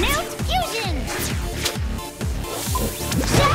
Mount Fusion! Root!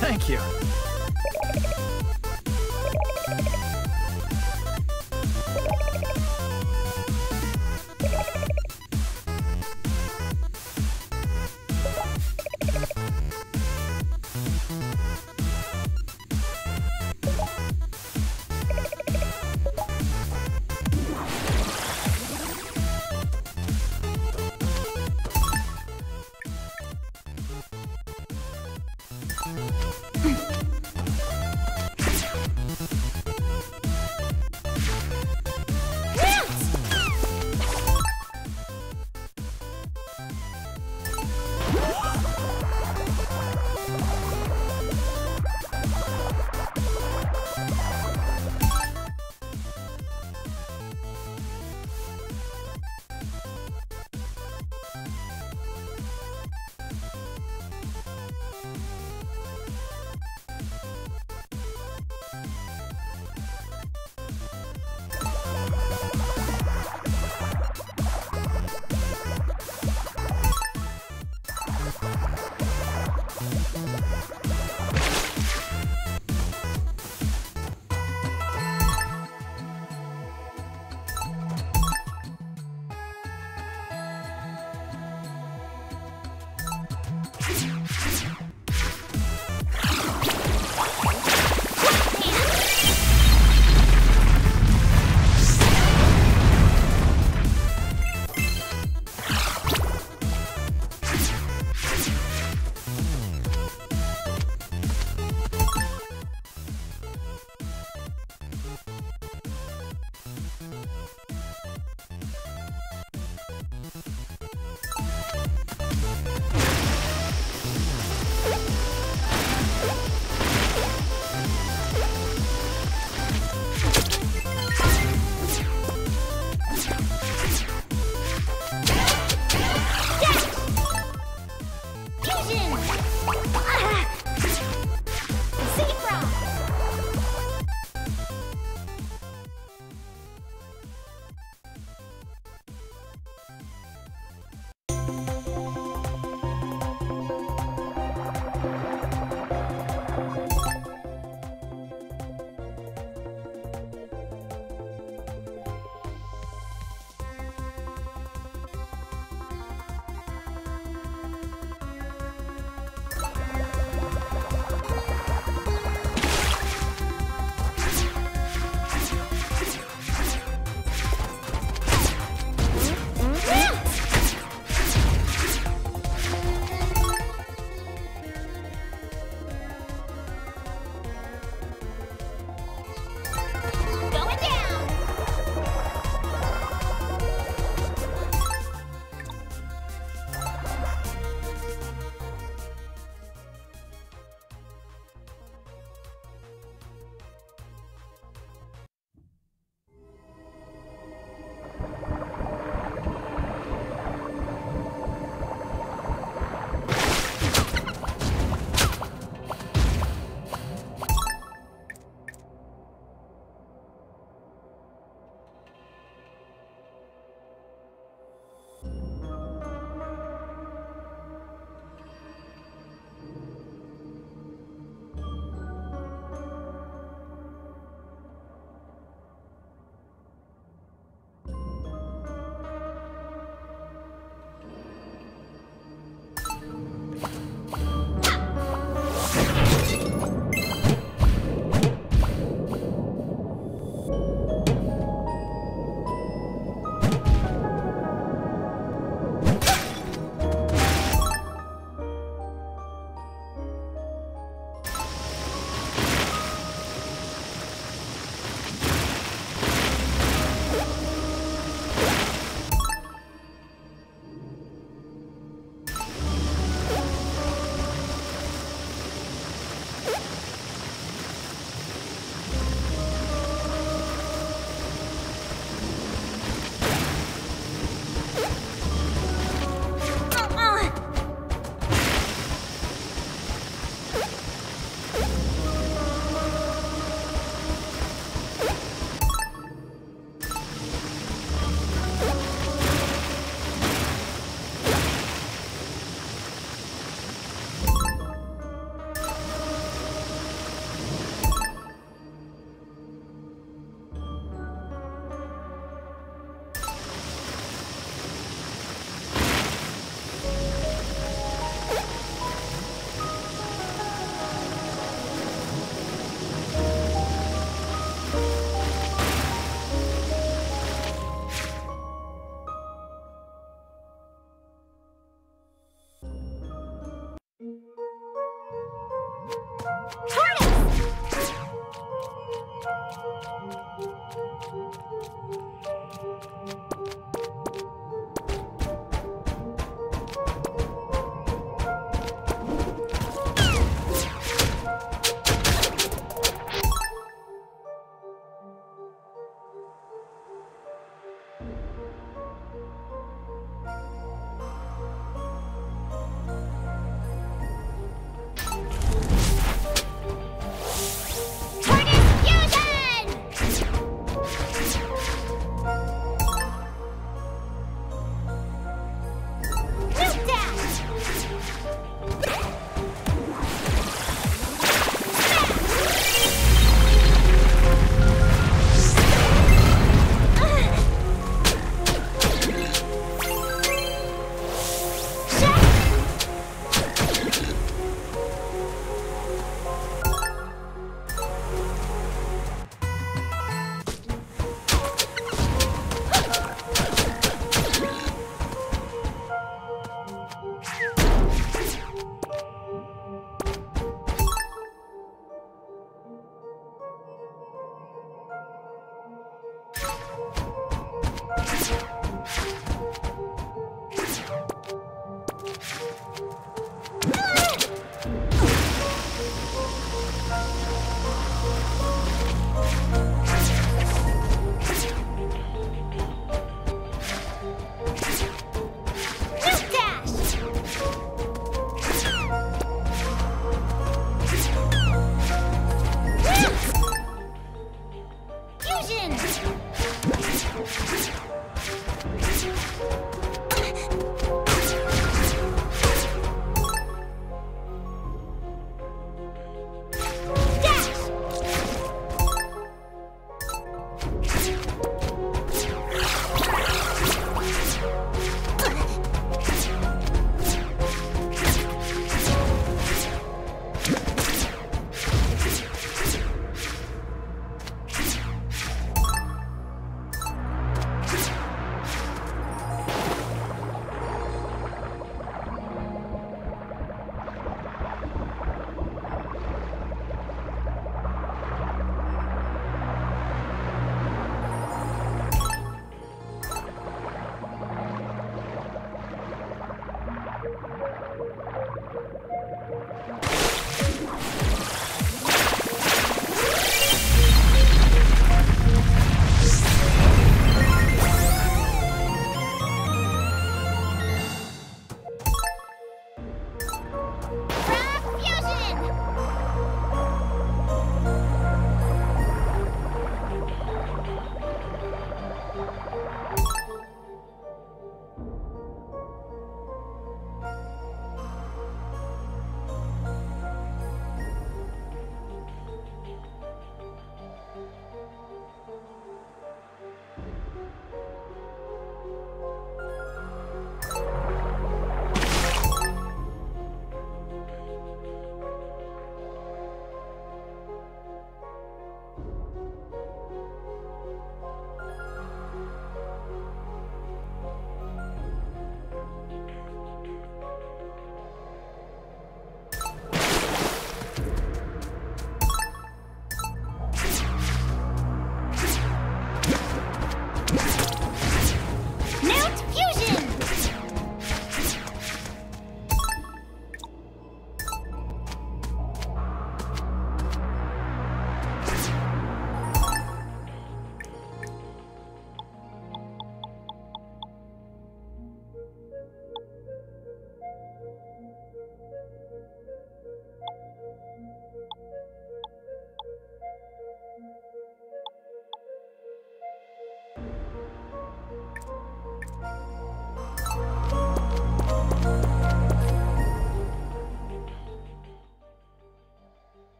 Thank you.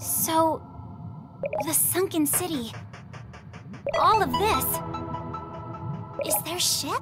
So, the sunken city, all of this, is their ship?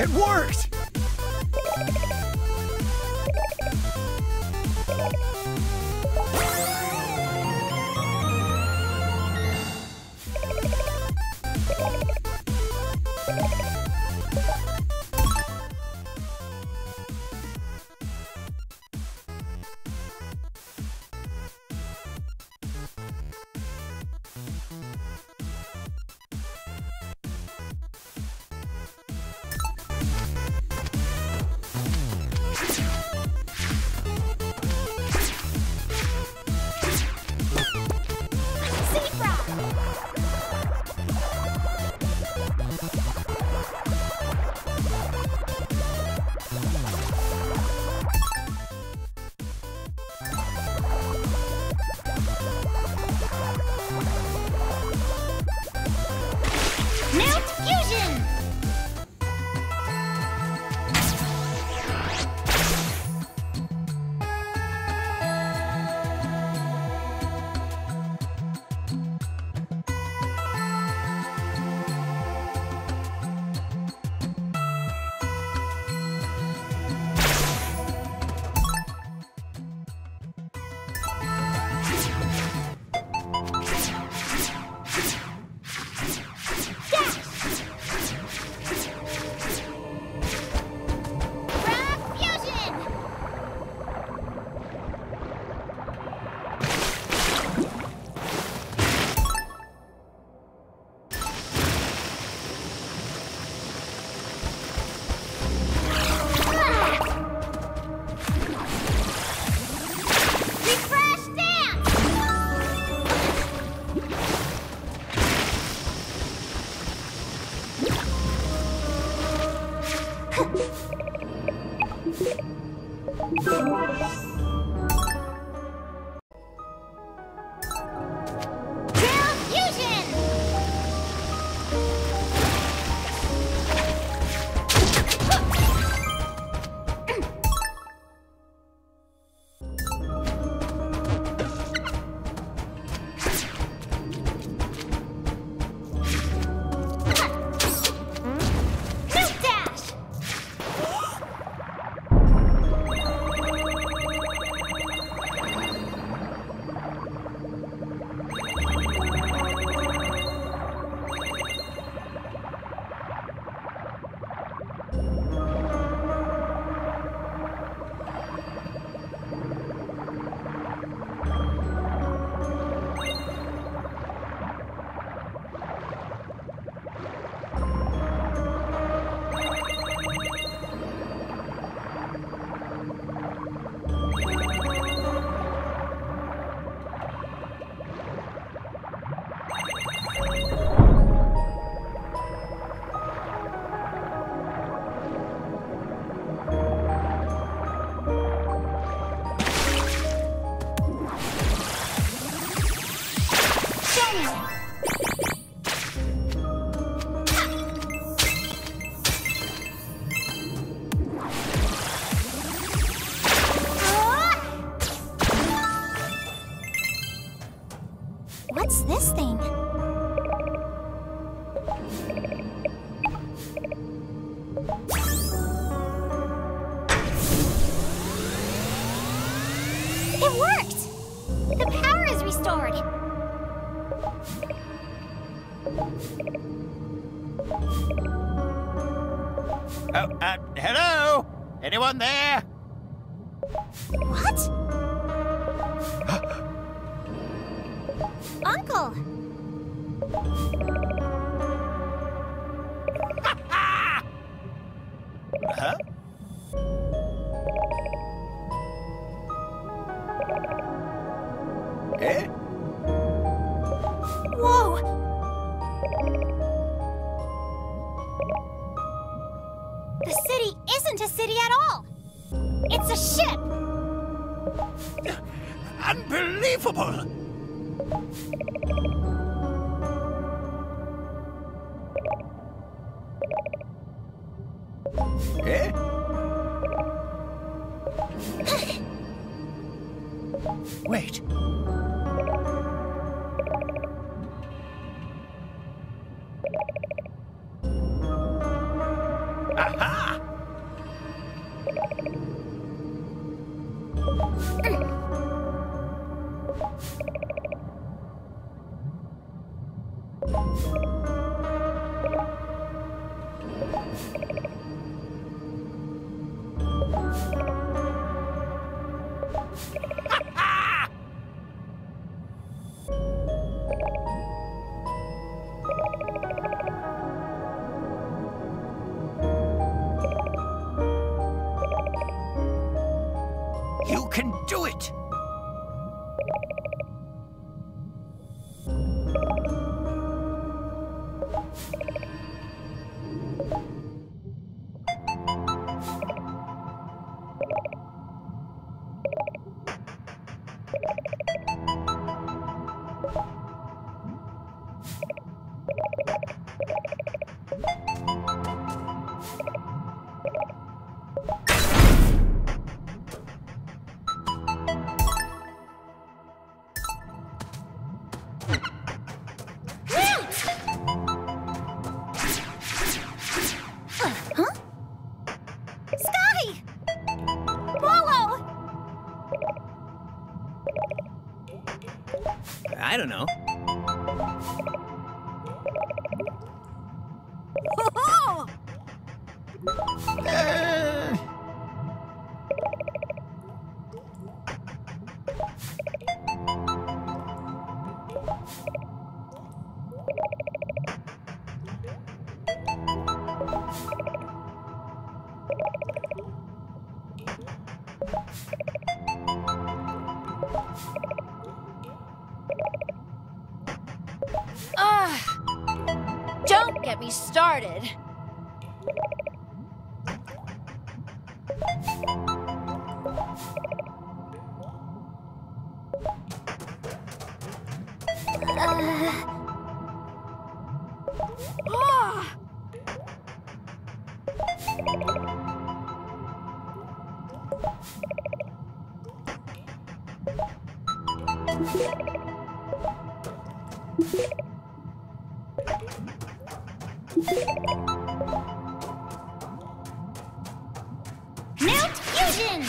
It worked! What's this thing? It worked! The power is restored! Hello? Anyone there? What? Uncle! Ha-ha! Huh? Eh? Whoa! The city isn't a city at all! It's a ship! Unbelievable! Eh? Wait. Aha! You can do it! I don't know. Oh! Don't get me started. Mount Fusion!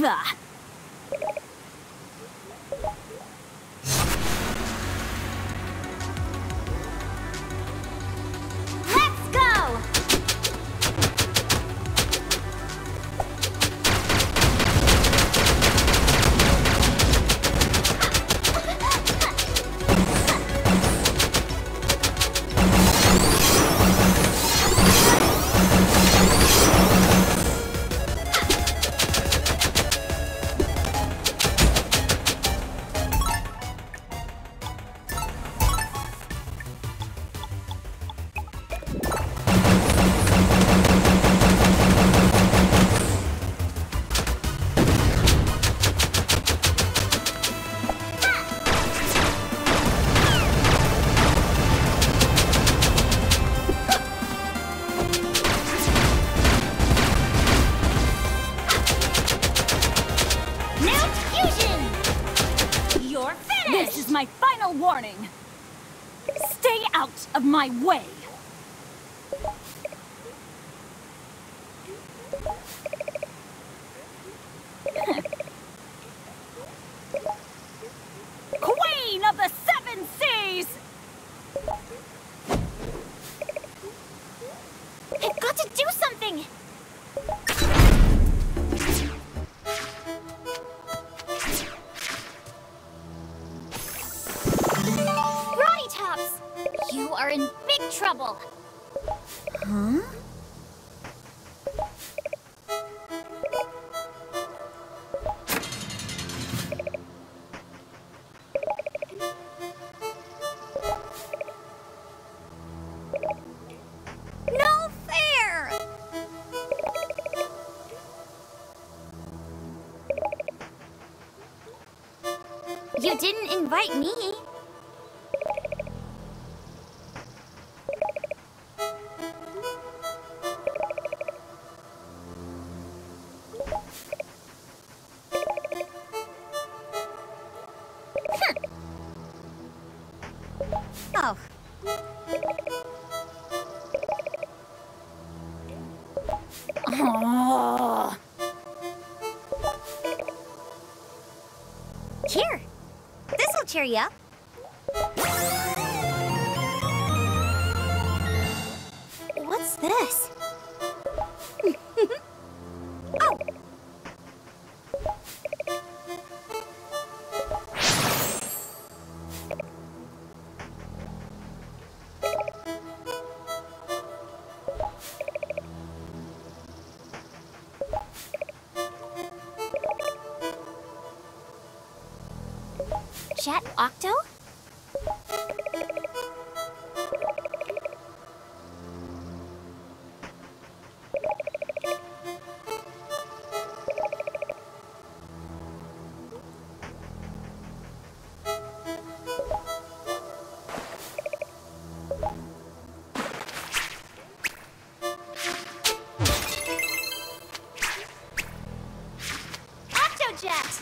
Bah. My final warning. Stay out of my way. Queen of the Seven Seas! I've got to do something! You are in big trouble! Huh? No fair! You didn't invite me! Oh. Oh. Here. This'll cheer you up. What's this? Oh. Jet Octo? Octo Jet!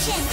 Action!